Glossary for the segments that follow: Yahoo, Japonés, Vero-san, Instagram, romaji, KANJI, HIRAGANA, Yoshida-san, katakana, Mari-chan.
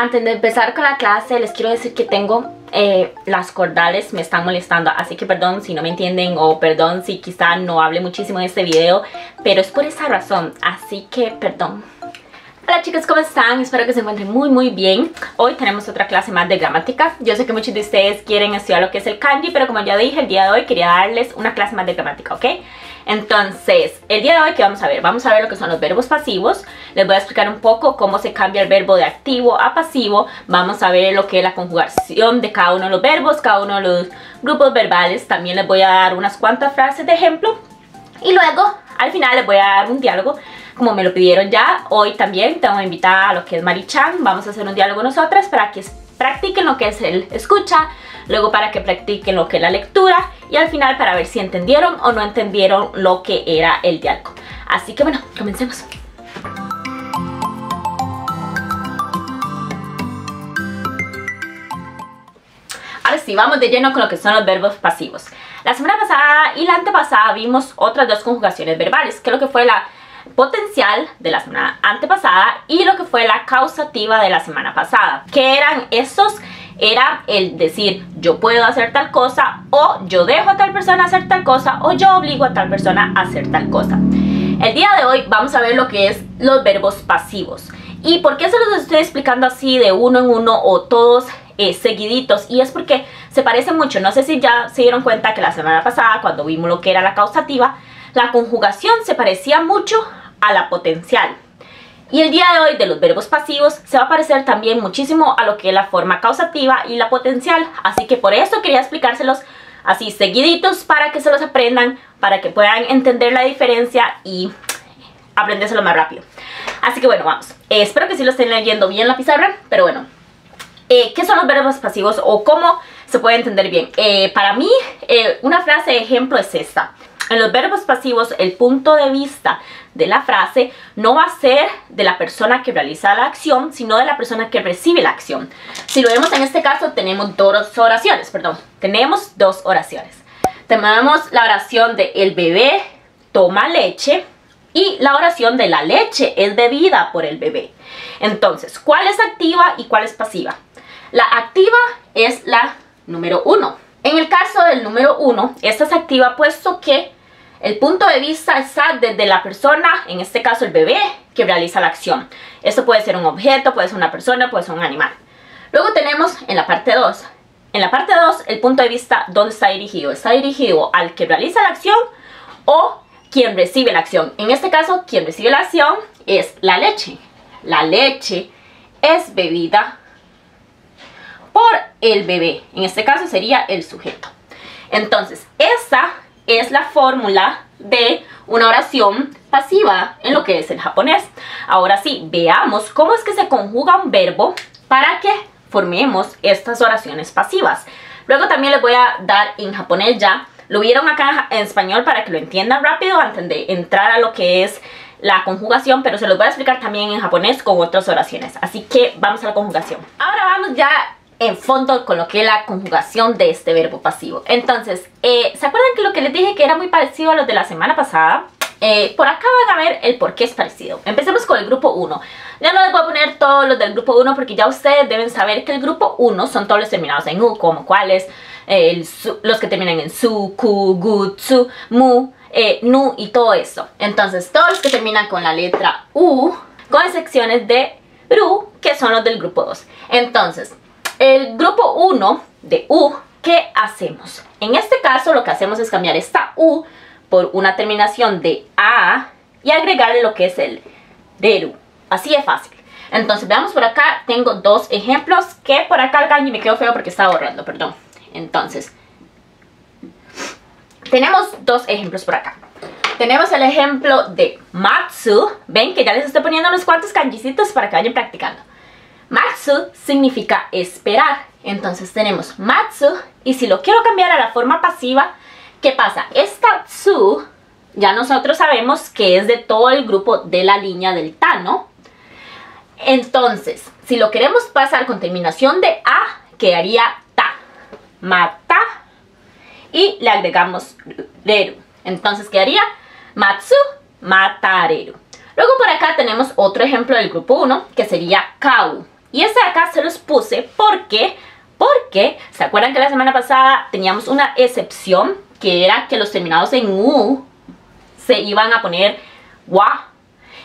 Antes de empezar con la clase les quiero decir que tengo las cordales me están molestando, así que perdón si no me entienden o perdón si quizá no hable muchísimo en este video, pero es por esa razón, así que perdón. Hola chicos, ¿cómo están? Espero que se encuentren muy bien. Hoy tenemos otra clase más de gramática. Yo sé que muchos de ustedes quieren estudiar lo que es el kanji, pero como ya dije, el día de hoy quería darles una clase más de gramática, ¿ok? Entonces, el día de hoy, ¿qué vamos a ver? Vamos a ver lo que son los verbos pasivos. Les voy a explicar un poco cómo se cambia el verbo de activo a pasivo. Vamos a ver lo que es la conjugación de cada uno de los verbos, cada uno de los grupos verbales. También les voy a dar unas cuantas frases de ejemplo. Y luego, al final, les voy a dar un diálogo, como me lo pidieron ya. Hoy también tengo invitada a lo que es Mari-chan. Vamos a hacer un diálogo nosotras para que practiquen lo que es el escucha, luego para que practiquen lo que es la lectura y al final para ver si entendieron o no entendieron lo que era el diálogo. Así que bueno, comencemos. Ahora sí, vamos de lleno con lo que son los verbos pasivos. La semana pasada y la antepasada vimos otras dos conjugaciones verbales, que lo que fue la potencial de la semana antepasada y lo que fue la causativa de la semana pasada. ¿Qué eran esos? Era el decir yo puedo hacer tal cosa, o yo dejo a tal persona hacer tal cosa, o yo obligo a tal persona a hacer tal cosa. El día de hoy vamos a ver lo que es los verbos pasivos. ¿Y por qué se los estoy explicando así de uno en uno o todos seguiditos? Y es porque se parecen mucho. No sé si ya se dieron cuenta que la semana pasada cuando vimos lo que era la causativa, la conjugación se parecía mucho a la potencial. Y el día de hoy de los verbos pasivos se va a parecer también muchísimo a lo que es la forma causativa y la potencial. Así que por eso quería explicárselos así seguiditos para que se los aprendan, para que puedan entender la diferencia y aprendérselo más rápido. Así que bueno, vamos. Espero que sí lo estén leyendo bien la pizarra, pero bueno. ¿Qué son los verbos pasivos o cómo se puede entender bien? Para mí, una frase de ejemplo es esta. En los verbos pasivos, el punto de vista de la frase no va a ser de la persona que realiza la acción, sino de la persona que recibe la acción. Si lo vemos en este caso, tenemos dos oraciones. Tenemos la oración de el bebé toma leche y la oración de la leche es bebida por el bebé. Entonces, ¿cuál es activa y cuál es pasiva? La activa es la número 1. En el caso del número 1, esta es activa puesto que el punto de vista está desde la persona, en este caso el bebé, que realiza la acción. Esto puede ser un objeto, puede ser una persona, puede ser un animal. Luego tenemos en la parte 2. En la parte 2, el punto de vista, ¿dónde está dirigido? ¿Está dirigido al que realiza la acción o quien recibe la acción? En este caso, quien recibe la acción es la leche. La leche es bebida por el bebé. En este caso sería el sujeto. Entonces, esa es la fórmula de una oración pasiva en lo que es el japonés. Ahora sí, veamos cómo es que se conjuga un verbo para que formemos estas oraciones pasivas. Luego también les voy a dar en japonés ya. Lo vieron acá en español para que lo entiendan rápido antes de entrar a lo que es la conjugación, pero se los voy a explicar también en japonés con otras oraciones. Así que vamos a la conjugación. Ahora vamos ya en fondo con lo que es la conjugación de este verbo pasivo. Entonces, ¿se acuerdan que lo que les dije que era muy parecido a los de la semana pasada? Por acá van a ver el por qué es parecido. Empecemos con el grupo 1. Ya no les voy a poner todos los del grupo 1 porque ya ustedes deben saber que el grupo 1 son todos los terminados en U, como cuáles, los que terminan en su, ku, gu, tsu, mu, nu y todo eso. Entonces, todos los que terminan con la letra U, con excepciones de ru, que son los del grupo 2. Entonces, el grupo 1 de U, ¿qué hacemos? En este caso lo que hacemos es cambiar esta U por una terminación de A y agregarle lo que es el reru. Así de fácil. Entonces veamos por acá, tengo dos ejemplos que por acá el kanji me quedó feo porque estaba borrando, perdón. Entonces, tenemos dos ejemplos por acá. Tenemos el ejemplo de matsu. Ven que ya les estoy poniendo unos cuantos kanjicitos para que vayan practicando. Matsu significa esperar. Entonces tenemos matsu y si lo quiero cambiar a la forma pasiva, ¿qué pasa? Esta tsu ya nosotros sabemos que es de todo el grupo de la línea del tano. Entonces, si lo queremos pasar con terminación de a, quedaría ta, mata y le agregamos reru. Entonces quedaría matsu, matareru. Luego por acá tenemos otro ejemplo del grupo 1 que sería kau. Y ese acá se los puse porque ¿se acuerdan que la semana pasada teníamos una excepción? Que era que los terminados en U se iban a poner WA.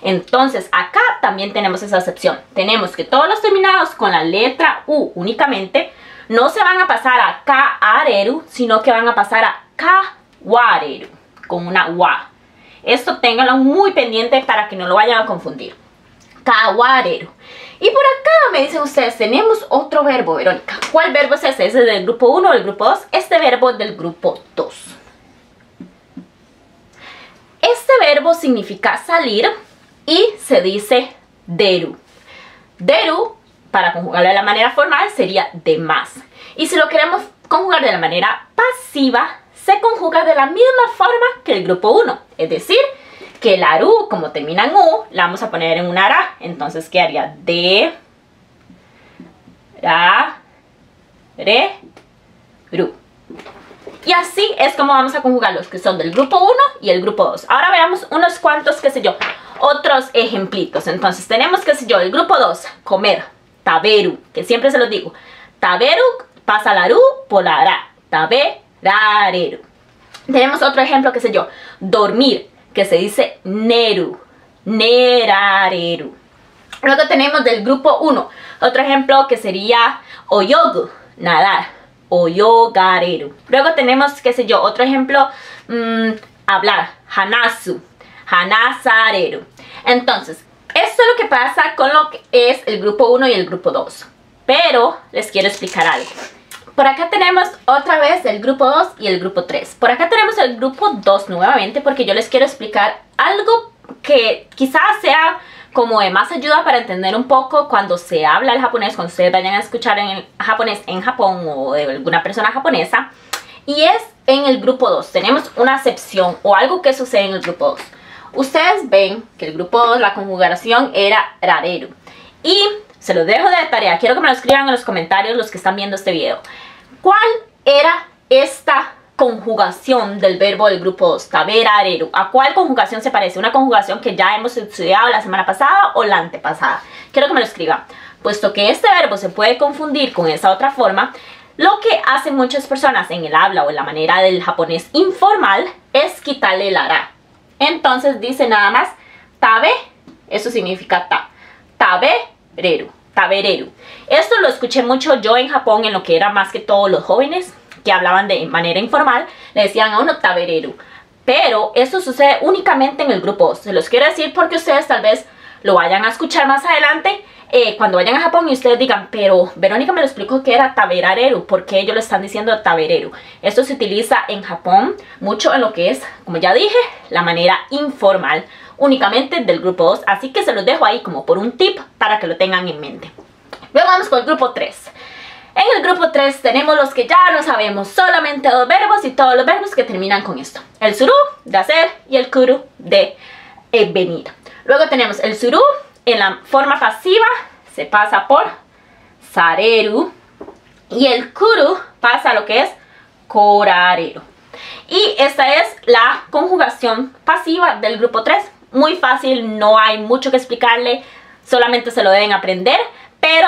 Entonces acá también tenemos esa excepción. Tenemos que todos los terminados con la letra U únicamente no se van a pasar a Ka-areru, sino que van a pasar a Ka-wareru, con una WA. Esto ténganlo muy pendiente para que no lo vayan a confundir. Ka-wareru. Y por acá me dicen ustedes, tenemos otro verbo, Verónica. ¿Cuál verbo es ese? ¿Ese es del grupo 1 o del grupo 2? Este verbo es del grupo 2. Este verbo significa salir y se dice deru. Deru, para conjugarlo de la manera formal, sería de más. Y si lo queremos conjugar de la manera pasiva, se conjuga de la misma forma que el grupo 1. Es decir, que la aru, como termina en u, la vamos a poner en una ara. Entonces quedaría de, ra, re, ru. Y así es como vamos a conjugar los que son del grupo 1 y el grupo 2. Ahora veamos unos cuantos, qué sé yo, otros ejemplitos. Entonces tenemos, qué sé yo, el grupo 2, comer, taberu, que siempre se los digo. Taberu pasa la aru por la ara, taberareru. Tenemos otro ejemplo, qué sé yo, dormir, que se dice neru, nerareru. Luego tenemos del grupo 1, otro ejemplo que sería oyogu, nadar, oyogareru. Luego tenemos, qué sé yo, otro ejemplo, hablar, hanasu, hanasareru. Entonces, esto es lo que pasa con lo que es el grupo 1 y el grupo 2. Pero les quiero explicar algo. Por acá tenemos otra vez el grupo 2 y el grupo 3. Por acá tenemos el grupo 2 nuevamente porque yo les quiero explicar algo que quizás sea como de más ayuda para entender un poco cuando se habla el japonés, cuando ustedes vayan a escuchar en japonés en Japón o de alguna persona japonesa. Y es en el grupo 2. Tenemos una excepción o algo que sucede en el grupo 2. Ustedes ven que el grupo 2, la conjugación era rareru. Y se los dejo de tarea, quiero que me lo escriban en los comentarios los que están viendo este video. ¿Cuál era esta conjugación del verbo del grupo 2? Taberareru. ¿A cuál conjugación se parece? ¿Una conjugación que ya hemos estudiado la semana pasada o la antepasada? Quiero que me lo escriban. Puesto que este verbo se puede confundir con esa otra forma, lo que hacen muchas personas en el habla o en la manera del japonés informal es quitarle el ara. Entonces dice nada más tabe, eso significa ta, tabe, reru, tabereru. Esto lo escuché mucho yo en Japón, en lo que era más que todos los jóvenes que hablaban de manera informal, le decían a uno tabereru. Pero eso sucede únicamente en el grupo 2. Se los quiero decir porque ustedes tal vez lo vayan a escuchar más adelante cuando vayan a Japón y ustedes digan, pero Verónica me lo explicó que era taberareru, ¿por qué ellos lo están diciendo tabereru? Esto se utiliza en Japón mucho en lo que es, como ya dije, la manera informal, únicamente del grupo 2, así que se los dejo ahí como por un tip para que lo tengan en mente. Luego vamos con el grupo 3. En el grupo 3 tenemos los que ya no sabemos, solamente dos verbos y todos los verbos que terminan con esto. El suru, de hacer, y el kuru, de venir. Luego tenemos el suru, en la forma pasiva se pasa por sareru, y el kuru pasa a lo que es korareru. Y esta es la conjugación pasiva del grupo 3. Muy fácil, no hay mucho que explicarle, solamente se lo deben aprender, pero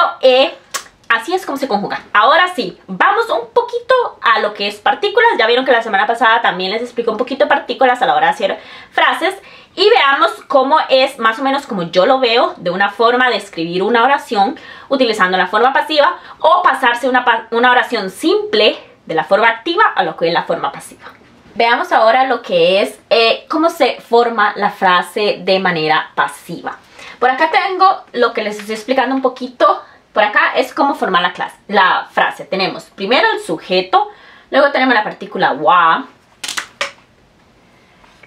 así es como se conjuga. Ahora sí, vamos un poquito a lo que es partículas. Ya vieron que la semana pasada también les expliqué un poquito de partículas a la hora de hacer frases. Y veamos cómo es, más o menos como yo lo veo, de una forma de escribir una oración utilizando la forma pasiva o pasarse una oración simple de la forma activa a lo que es la forma pasiva. Veamos ahora lo que es, cómo se forma la frase de manera pasiva. Por acá tengo lo que les estoy explicando un poquito. Por acá es cómo formar la frase. Tenemos primero el sujeto, luego tenemos la partícula wa,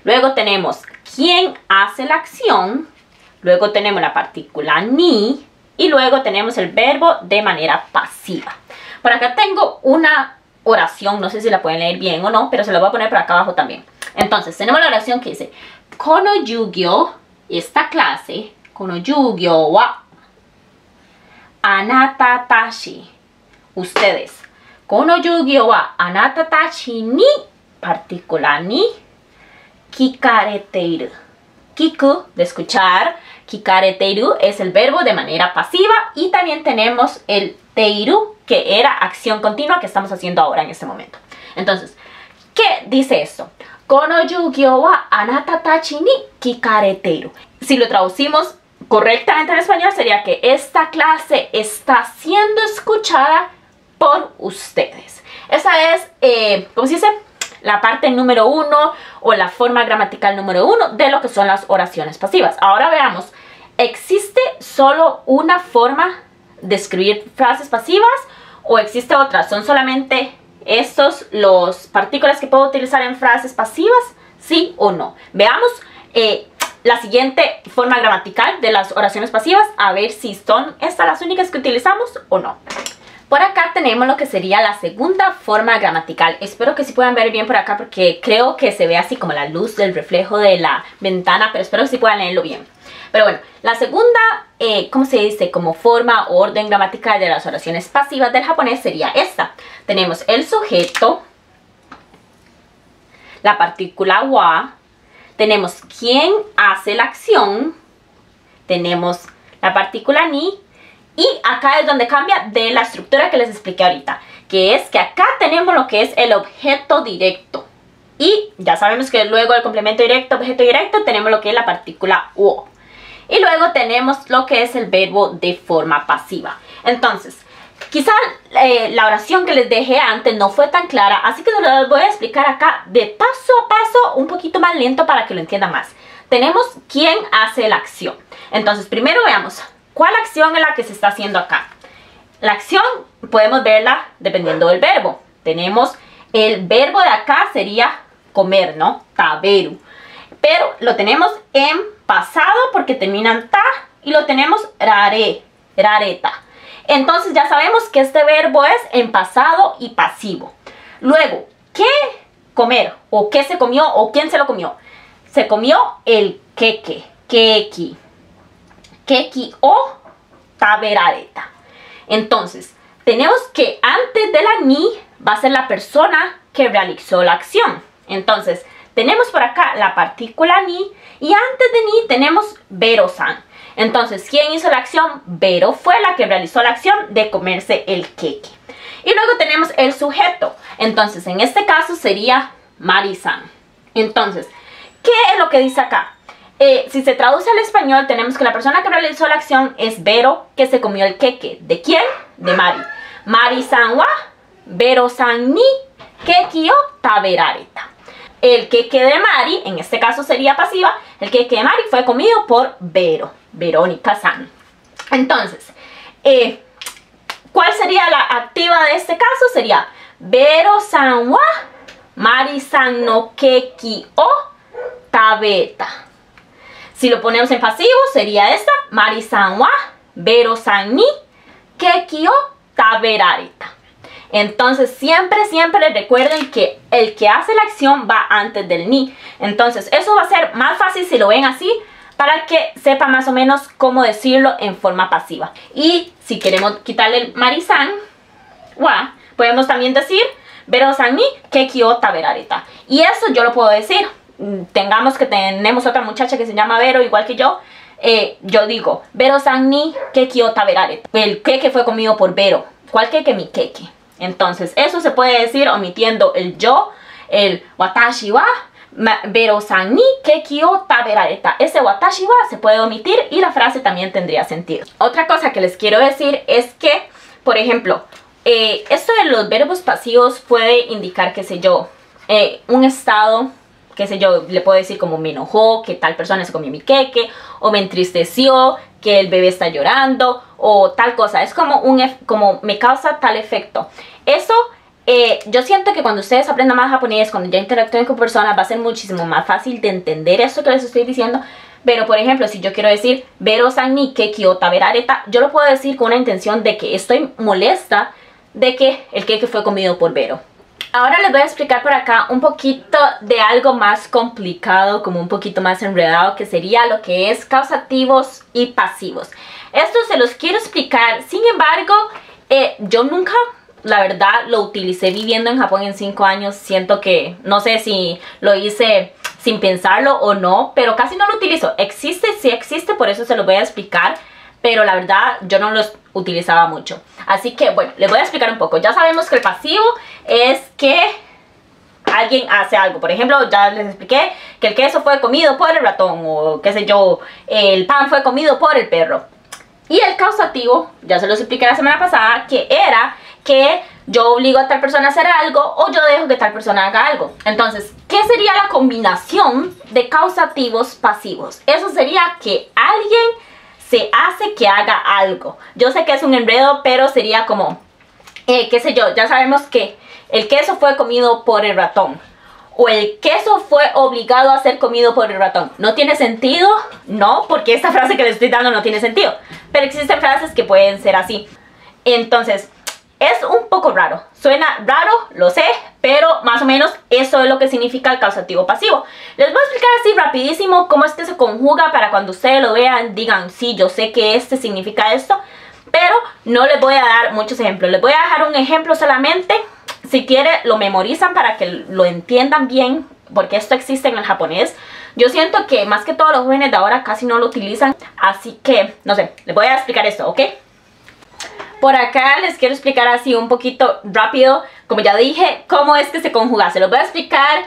luego tenemos quién hace la acción, luego tenemos la partícula ni, y luego tenemos el verbo de manera pasiva. Por acá tengo una oración, no sé si la pueden leer bien o no, pero se la voy a poner por acá abajo también. Entonces, tenemos la oración que dice kono yugyo, esta clase, kono yugyo wa anata tashi, ustedes. Kono yugyo wa anata tashi ni, partícula ni, kikarete iru, kiku, de escuchar. Kikare teiru es el verbo de manera pasiva. Y también tenemos el teiru, que era acción continua que estamos haciendo ahora en este momento. Entonces, ¿qué dice esto? Kono yugyo wa anata tachi ni kikare teiru. Si lo traducimos correctamente en español, sería que esta clase está siendo escuchada por ustedes. Esa es, ¿cómo se dice? La parte número 1 o la forma gramatical número 1 de lo que son las oraciones pasivas. Ahora veamos, ¿existe solo una forma de escribir frases pasivas o existe otra? ¿Son solamente estos los partículas que puedo utilizar en frases pasivas? ¿Sí o no? Veamos la siguiente forma gramatical de las oraciones pasivas, a ver si son estas las únicas que utilizamos o no. Por acá tenemos lo que sería la segunda forma gramatical. Espero que sí puedan ver bien por acá porque creo que se ve así como la luz del reflejo de la ventana, pero espero que sí puedan leerlo bien. Pero bueno, la segunda, ¿cómo se dice? Como forma o orden gramatical de las oraciones pasivas del japonés sería esta. Tenemos el sujeto, la partícula wa, tenemos quién hace la acción, tenemos la partícula ni, y acá es donde cambia de la estructura que les expliqué ahorita, que es que acá tenemos lo que es el objeto directo. Y ya sabemos que luego el complemento directo, objeto directo, tenemos lo que es la partícula wo. Y luego tenemos lo que es el verbo de forma pasiva. Entonces, quizá la oración que les dejé antes no fue tan clara, así que se los voy a explicar acá de paso a paso, un poquito más lento para que lo entiendan más. Tenemos quién hace la acción. Entonces, primero veamos. ¿Cuál acción es la que se está haciendo acá? La acción podemos verla dependiendo del verbo. Tenemos el verbo de acá sería comer, ¿no? Taberu. Pero lo tenemos en pasado porque terminan ta y lo tenemos rare, rareta. Entonces ya sabemos que este verbo es en pasado y pasivo. Luego, ¿qué comer? ¿O qué se comió? ¿O quién se lo comió? Se comió el queque, quequi. Keki o taberareta. Entonces, tenemos que antes de la ni va a ser la persona que realizó la acción. Entonces, tenemos por acá la partícula ni y antes de ni tenemos Vero-san. Entonces, ¿quién hizo la acción? Vero fue la que realizó la acción de comerse el keki. Y luego tenemos el sujeto. Entonces, en este caso sería Mari-san. Entonces, ¿qué es lo que dice acá? Si se traduce al español, tenemos que la persona que realizó la acción es Vero, que se comió el queque. ¿De quién? De Mari. Mari-san wa, Vero-san ni, keki o taberareta. El queque de Mari, en este caso sería pasiva, el queque de Mari fue comido por Vero, Verónica-san. Entonces, ¿cuál sería la activa de este caso? Sería Vero-san wa, Mari-san no keki o tabeta. Si lo ponemos en pasivo, sería esta, Mari-san wa, Vero-san ni, keki o taberareta. Entonces, siempre recuerden que el que hace la acción va antes del ni. Entonces, eso va a ser más fácil si lo ven así, para que sepan más o menos cómo decirlo en forma pasiva. Y si queremos quitarle el Mari-san wa, podemos también decir Vero-san ni, keki o taberareta. Y eso yo lo puedo decir. Tenemos otra muchacha que se llama Vero, igual que yo, yo digo Vero-san ni keki o taberareta. El queque fue comido por Vero. ¿Cuál queque? Mi queque. Entonces eso se puede decir omitiendo el yo, el watashi wa Vero-san ni keki o taberareta. Ese watashi wa se puede omitir y la frase también tendría sentido. Otra cosa que les quiero decir es que, por ejemplo, esto de los verbos pasivos puede indicar, qué sé yo, un estado. Qué sé yo, le puedo decir como me enojó, que tal persona se comió mi queque, o me entristeció, que el bebé está llorando, o tal cosa. Es como como me causa tal efecto. Eso, yo siento que cuando ustedes aprendan más japonés, cuando ya interactúen con personas, va a ser muchísimo más fácil de entender eso que les estoy diciendo. Pero, por ejemplo, si yo quiero decir Vero-san ni keki o taberareta, yo lo puedo decir con una intención de que estoy molesta de que el queque fue comido por Vero. Ahora les voy a explicar por acá un poquito de algo más complicado, como un poquito más enredado, que sería lo que es causativos y pasivos. Esto se los quiero explicar, sin embargo, yo nunca, la verdad, lo utilicé viviendo en Japón en 5 años. Siento que, no sé si lo hice sin pensarlo o no, pero casi no lo utilizo. Existe, sí existe, por eso se los voy a explicar, pero la verdad yo no los utilizaba mucho. Así que bueno, les voy a explicar un poco. Ya sabemos que el pasivo es que alguien hace algo. Por ejemplo, ya les expliqué que el queso fue comido por el ratón, o qué sé yo, el pan fue comido por el perro. Y el causativo, ya se los expliqué la semana pasada, que era que yo obligo a tal persona a hacer algo o yo dejo que tal persona haga algo. Entonces, ¿qué sería la combinación de causativos pasivos? Eso sería que alguien se hace que haga algo. Yo sé que es un enredo, pero sería como, qué sé yo, ya sabemos que el queso fue comido por el ratón, o el queso fue obligado a ser comido por el ratón. ¿No tiene sentido? No, porque esta frase que les estoy dando no tiene sentido. Pero existen frases que pueden ser así. Entonces, es un poco raro. Suena raro, lo sé, pero más o menos eso es lo que significa el causativo pasivo. Les voy a explicar así rapidísimo cómo es que se conjuga para cuando ustedes lo vean, digan, sí, yo sé que este significa esto, pero no les voy a dar muchos ejemplos. Les voy a dejar un ejemplo solamente. Si quieren, lo memorizan para que lo entiendan bien, porque esto existe en el japonés. Yo siento que más que todos los jóvenes de ahora casi no lo utilizan, así que, no sé, les voy a explicar esto, ¿ok? Por acá les quiero explicar así un poquito rápido, como ya dije, cómo es que se conjuga. Se los voy a explicar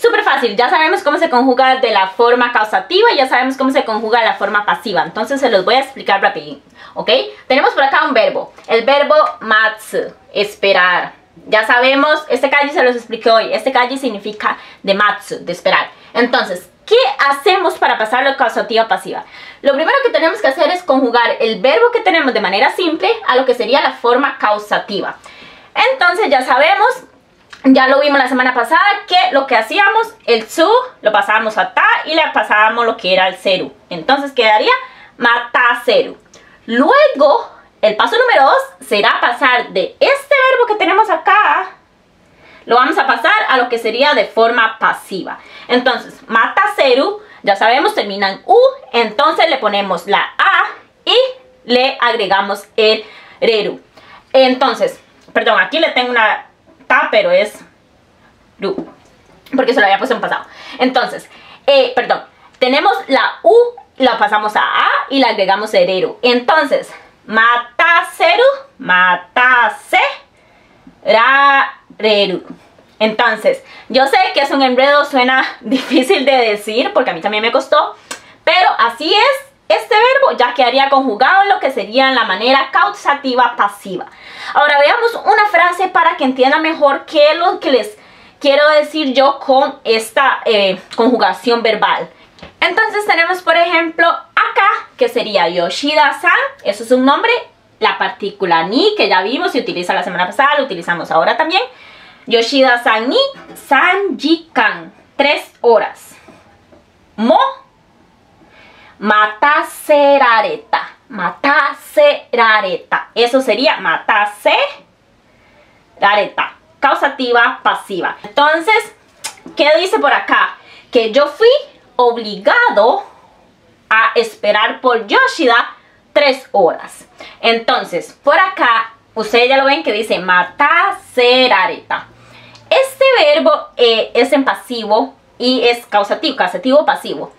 súper fácil. Ya sabemos cómo se conjuga de la forma causativa y ya sabemos cómo se conjuga de la forma pasiva. Entonces se los voy a explicar rapidín, ¿ok? Tenemos por acá un verbo, el verbo matsu, esperar. Ya sabemos, este kanji se los expliqué hoy. Este kanji significa de matsu, de esperar. Entonces, ¿qué hacemos para pasar la causativa pasiva? Lo primero que tenemos que hacer es conjugar el verbo que tenemos de manera simple a lo que sería la forma causativa. Entonces, ya sabemos, ya lo vimos la semana pasada, que lo que hacíamos, el tsu, lo pasábamos a ta y le pasábamos lo que era el seru. Entonces quedaría mataseru. Luego, el paso número 2 será pasar de este verbo que tenemos acá, lo vamos a pasar a lo que sería de forma pasiva. Entonces, mataseru, ya sabemos, termina en u, entonces le ponemos la a y le agregamos el reru. Entonces, perdón, aquí le tengo una ta, pero es ru, porque se lo había puesto en pasado. Entonces, perdón, tenemos la u, la pasamos a y le agregamos el reru. Entonces, mataseru, mataserareru. Entonces, yo sé que es un enredo, suena difícil de decir porque a mí también me costó, pero así es. Este verbo ya quedaría conjugado en lo que sería la manera causativa pasiva. Ahora veamos una frase para que entiendan mejor qué es lo que les quiero decir yo con esta conjugación verbal. Entonces tenemos, por ejemplo, acá, que sería Yoshida-san, eso es un nombre, la partícula ni, que ya vimos, se utiliza la semana pasada, lo utilizamos ahora también. Yoshida-san ni, sanjikan, 3 horas. Mo, mataserareta, mataserareta, eso sería mataserareta, causativa pasiva. Entonces, ¿qué dice por acá? Que yo fui obligado a esperar por Yoshida 3 horas. Entonces, por acá, ustedes ya lo ven que dice mataserareta. Este verbo es en pasivo y es causativo, causativo pasivo.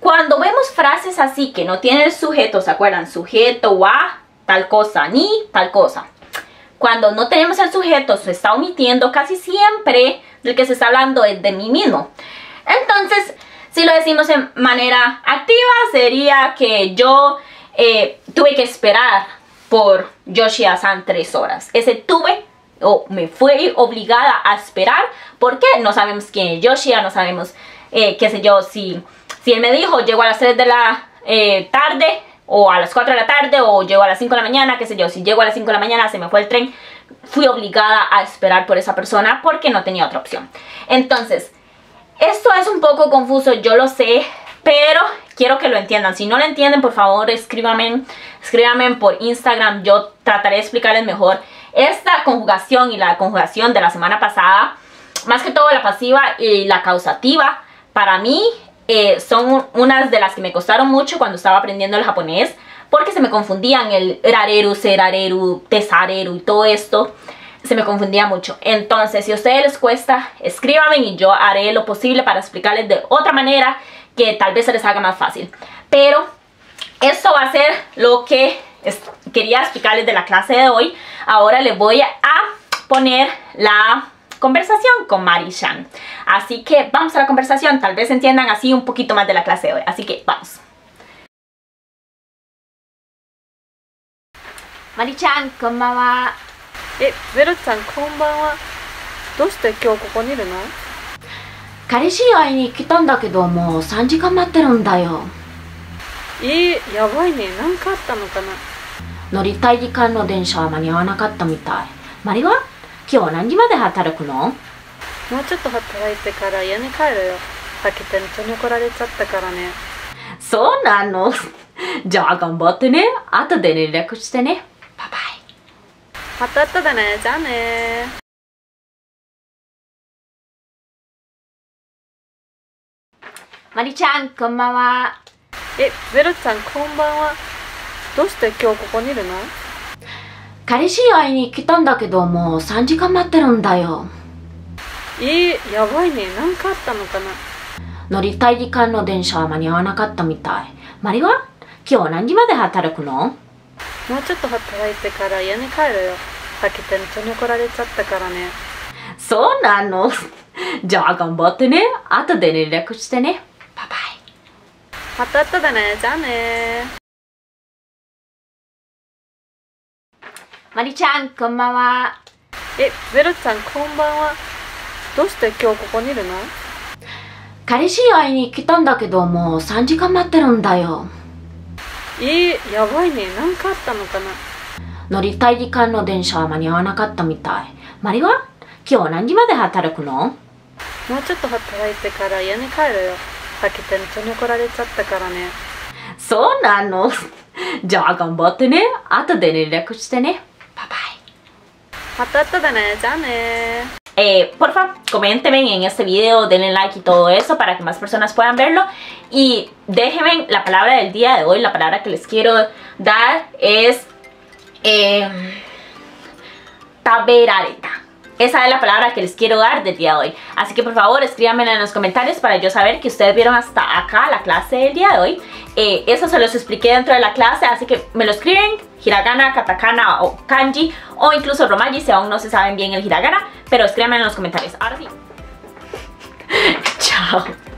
Cuando vemos frases así que no tienen el sujeto, ¿se acuerdan? Sujeto wa, tal cosa, ni, tal cosa. Cuando no tenemos el sujeto, se está omitiendo casi siempre del que se está hablando es de mí mismo. Entonces, si lo decimos en manera activa, sería que yo tuve que esperar por Yoshida-san 3 horas. Ese tuve, o me fue obligada a esperar, porque no sabemos quién es Yoshida, no sabemos, qué sé yo, si él me dijo, llego a las 3 de la tarde, o a las 4 de la tarde, o llego a las 5 de la mañana, qué sé yo, si llego a las 5 de la mañana, se me fue el tren, fui obligada a esperar por esa persona porque no tenía otra opción. Entonces, esto es un poco confuso, yo lo sé, pero quiero que lo entiendan. Si no lo entienden, por favor, escríbanme por Instagram. Yo trataré de explicarles mejor esta conjugación y la conjugación de la semana pasada. Más que todo la pasiva y la causativa, para mí son unas de las que me costaron mucho cuando estaba aprendiendo el japonés, porque se me confundían el rareru, serareru, tesareru y todo esto. se me confundía mucho. Entonces, si a ustedes les cuesta, escríbanme y yo haré lo posible para explicarles de otra manera que tal vez se les haga más fácil. Pero esto va a ser lo que quería explicarles de la clase de hoy. Ahora les voy a poner la conversación con Mari-chan. Así que vamos a la conversación. Tal vez entiendan así un poquito más de la clase de hoy. Así que vamos. Mari-chan, konbanwa. Vero-san, konbanwa. ¿Doste kyou koko ni iru no? Kareshi ni ai ni kita nda kedo, mou 3 jikan matteru nda yo. Yabai ne. Nanka atta no kana? Noritai jikan no densha wa maniawa nakatta mitai. Mari wa? Kyou wa nanji made hataraku no? Mou chotto hataraite kara ia ni kaeru yo. Hakita ni chou ni okorarechatta kara ne. Sou nano. Ja, ganbatte ne. Ato de renraku shite ne. Mari-chan, konbanwa. Vero-san, konbanwa. ¿Doste kyou koko ni iru no? Kareshi ni ai ni kita nda kedo, mou 3 jikan matteru nda yo. Yabai ne. Nanka atta no kana? Noritai jikan no densha wa maniawa nakatta mitai. Mari wa? Kyou wa nanji made hataraku no? もうちょっと働いてから家に帰るよ。hakitaに人に怒られちゃったからね。そうなの。じゃあ頑張ってね。後で連絡してね。バイバイ。また後でね。じゃあね。Mari-chan、こんばんは。Vero-san、こんばんは。どうして今日ここにいるの？彼氏に会いに来たんだけど、もう3時間待ってるんだよ。Yabai ne. Nanka atta no kana? Noritai jikan no densha wa maniawa nakatta mitai. Mari wa? Kyou wa nanji made hataraku no? Mou chotto hataraite kara ia ni kaeru yo. Hakita ni chou ni okorarechatta kara ne. Sou nano. Ja, ganbatte ne. Ato de renraku shite ne. Bye bye. Mata ato de ne. Ja ne. Porfa, coméntenme en este video, denle like y todo eso para que más personas puedan verlo. Y déjenme la palabra del día de hoy. La palabra que les quiero dar es taberareta. Esa es la palabra que les quiero dar del día de hoy. Así que por favor escríbanmela en los comentarios para yo saber que ustedes vieron hasta acá la clase del día de hoy. Eso se los expliqué dentro de la clase, así que me lo escriben. Hiragana, katakana o kanji o incluso romaji si aún no se saben bien el hiragana. Pero escríbanme en los comentarios. Ahora sí. Chao.